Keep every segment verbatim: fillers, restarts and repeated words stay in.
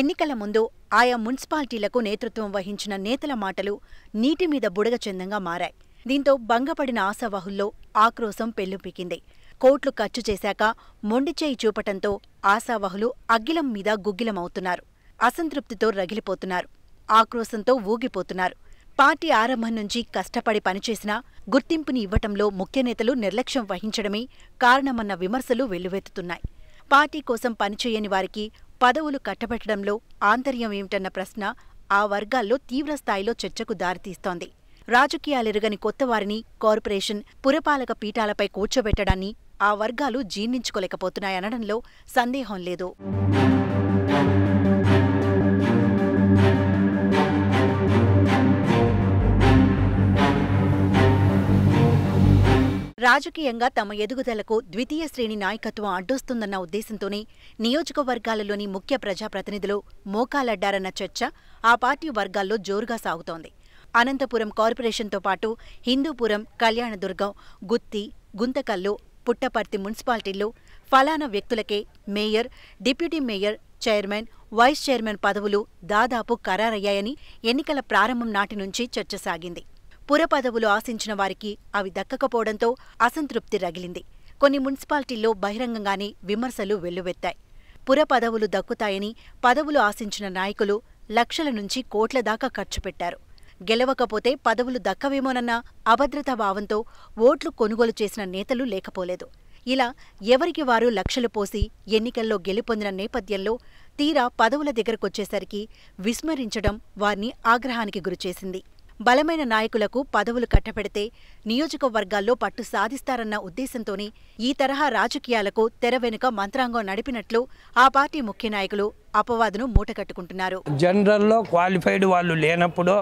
ఎన్నికల ముందు ఆయా మున్సిపాలిటీలకు నేతృత్వం వహించిన నేతల మాటలు నీటి మీద బుడగ చందంగా మారాయి. దీంతో బంగపడిన ఆశావాహుల్లో ఆక్రోశం పెల్లుపికింది. కోట్లు ఖర్చు చేశాక మొండిచేయి చూపటంతో ఆశావాహులు అగ్గిలం మీద గుగ్గిలమవుతున్నారు. అసంతృప్తితో రగిలిపోతున్నారు. ఆక్రోశంతో ఊగిపోతున్నారు. పార్టీ ఆరంభం నుంచి కష్టపడి పనిచేసినా గుర్తింపుని ఇవ్వటంలో ముఖ్య నేతలు నిర్లక్ష్యం వహించడమే కారణమన్న విమర్శలు వెల్లువెత్తుతున్నాయి. పార్టీ కోసం పనిచేయని వారికి పదవులు కట్టబెట్టడంలో ఆంతర్యం ఏమిటన్న ప్రశ్న ఆ వర్గాల్లో తీవ్రస్థాయిలో చర్చకు దారితీస్తోంది. రాజకీయాలెరుగని కొత్తవారిని కార్పొరేషన్, పురపాలక పీఠాలపై కూర్చోబెట్టడాన్ని ఆ వర్గాలు జీర్ణించుకోలేకపోతున్నాయనడంలో సందేహం లేదు. రాజకీయంగా తమ ఎదుగుదలకు ద్వితీయ శ్రేణి నాయకత్వం అడ్డొస్తుందన్న ఉద్దేశంతోనే నియోజకవర్గాలలోని ముఖ్య ప్రజాప్రతినిధులు మోకాలడ్డారన్న చర్చ ఆ పార్టీ వర్గాల్లో జోరుగా సాగుతోంది. అనంతపురం కార్పొరేషన్తో పాటు హిందూపురం, కళ్యాణదుర్గం, గుత్తి, గుంతకల్లు, పుట్టపర్తి మున్సిపాలిటీల్లో ఫలానా వ్యక్తులకే mayor, deputy mayor, chairman, vice chairman పదవులు దాదాపు ఖరారయ్యాయని ఎన్నికల ప్రారంభం నాటి నుంచి చర్చ సాగింది. పుర పదవులు ఆశించిన వారికి అవి దక్కకపోవడంతో అసంతృప్తి రగిలింది. కొన్ని మున్సిపాలిటీల్లో బహిరంగంగానే విమర్శలు వెల్లువెత్తాయి. పుర పదవులు దక్కుతాయని పదవులు ఆశించిన నాయకులు లక్షల నుంచి కోట్ల దాకా ఖర్చు పెట్టారు. గెలవకపోతే పదవులు దక్కవేమోనన్న అభద్రతాభావంతో ఓట్లు కొనుగోలు చేసిన నేతలు లేకపోలేదు. ఇలా ఎవరికి వారు లక్షలు పోసి ఎన్నికల్లో గెలుపొందిన నేపథ్యంలో తీరా పదవుల దగ్గరకొచ్చేసరికి విస్మరించడం వారిని ఆగ్రహానికి గురిచేసింది. బలమైన నాయకులకు పదవులు కట్టబెడితే నియోజకవర్గాల్లో పట్టు సాధిస్తారన్న ఉద్దేశంతోనే ఈ తరహా రాజకీయాలకు తెర వెనుక మంత్రాంగం నడిపినట్లు ఆ పార్టీ ముఖ్య నాయకులు అపవాదును మూటకట్టుకుంటున్నారు. జనరల్లో క్వాలిఫైడ్ వాళ్ళు లేనప్పుడు,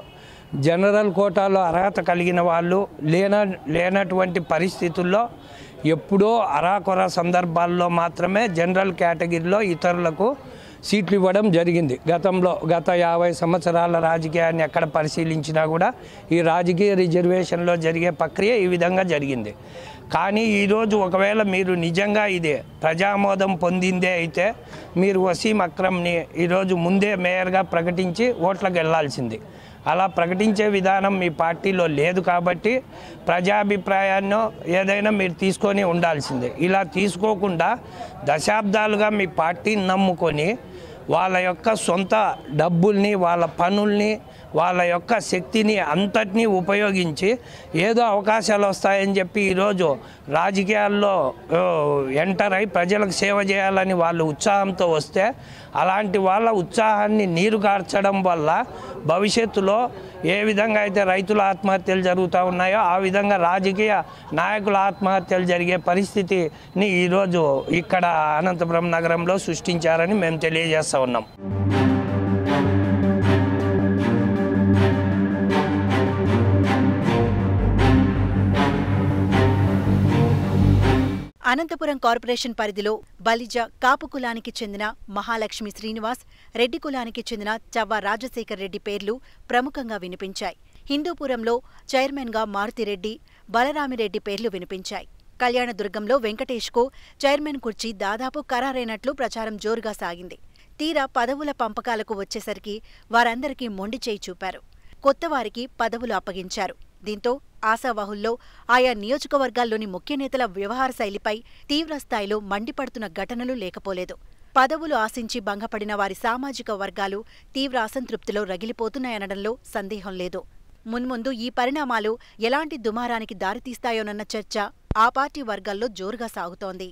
జనరల్ కోటాలో అర్హత కలిగిన వాళ్ళు లేన లేనటువంటి పరిస్థితుల్లో ఎప్పుడో అరాకొర సందర్భాల్లో మాత్రమే జనరల్ కేటగిరీలో ఇతరులకు సీట్లు ఇవ్వడం జరిగింది. గతంలో గత యాభై సంవత్సరాల రాజకీయాన్ని ఎక్కడ పరిశీలించినా కూడా ఈ రాజకీయ రిజర్వేషన్లో జరిగే ప్రక్రియ ఈ విధంగా జరిగింది. కానీ ఈరోజు ఒకవేళ మీరు నిజంగా ఇదే ప్రజామోదం పొందిందే అయితే మీరు వసీం అక్రమ్ని ఈరోజు ముందే మేయర్గా ప్రకటించి ఓట్లకు వెళ్లాల్సింది. అలా ప్రకటించే విధానం మీ పార్టీలో లేదు. కాబట్టి ప్రజాభిప్రాయాన్ని ఏదైనా మీరు తీసుకొని ఉండాల్సిందే. ఇలా తీసుకోకుండా దశాబ్దాలుగా మీ పార్టీని నమ్ముకొని వాళ్ళ యొక్క సొంత డబ్బుల్ని, వాళ్ళ పనుల్ని, వాళ్ళ యొక్క శక్తిని అంతటినీ ఉపయోగించి ఏదో అవకాశాలు వస్తాయని చెప్పి ఈరోజు రాజకీయాల్లో ఎంటర్ అయి ప్రజలకు సేవ చేయాలని వాళ్ళు ఉత్సాహంతో వస్తే అలాంటి వాళ్ళ ఉత్సాహాన్ని నీరు కార్చడం వల్ల భవిష్యత్తులో ఏ విధంగా అయితే రైతుల ఆత్మహత్యలు జరుగుతూ ఉన్నాయో ఆ విధంగా రాజకీయ నాయకుల ఆత్మహత్యలు జరిగే పరిస్థితిని ఈరోజు ఇక్కడ అనంతపురం నగరంలో సృష్టించారని మేము తెలియజేస్తూ ఉన్నాం. అనంతపురం కార్పొరేషన్ పరిధిలో బలిజ, కాపు కులానికి చెందిన మహాలక్ష్మి శ్రీనివాస్, రెడ్డి కులానికి చెందిన చవ్వ రాజశేఖర్ రెడ్డి పేర్లు ప్రముఖంగా వినిపించాయి. హిందూపురంలో చైర్మన్గా మారుతిరెడ్డి, బలరామిరెడ్డి పేర్లు వినిపించాయి. కళ్యాణదుర్గంలో వెంకటేష్కు చైర్మన్ కుర్చీ దాదాపు ఖరారైనట్లు ప్రచారం జోరుగా సాగింది. తీరా పదవుల పంపకాలకు వచ్చేసరికి వారందరికీ మొండి చేయి చూపారు. కొత్తవారికి పదవులు అప్పగించారు. దీంతో ఆశావాహుల్లో ఆయా నియోజకవర్గాల్లోని ముఖ్య నేతల వ్యవహార శైలిపై తీవ్రస్థాయిలో మండిపడుతున్న ఘటనలు లేకపోలేదు. పదవులు ఆశించి భంగపడిన వారి సామాజిక వర్గాలు తీవ్ర అసంతృప్తిలో రగిలిపోతున్నాయనడంలో సందేహం లేదు. మున్ముందు ఈ పరిణామాలు ఎలాంటి దుమారానికి దారితీస్తాయోనన్న చర్చ ఆ పార్టీ వర్గాల్లో జోరుగా సాగుతోంది.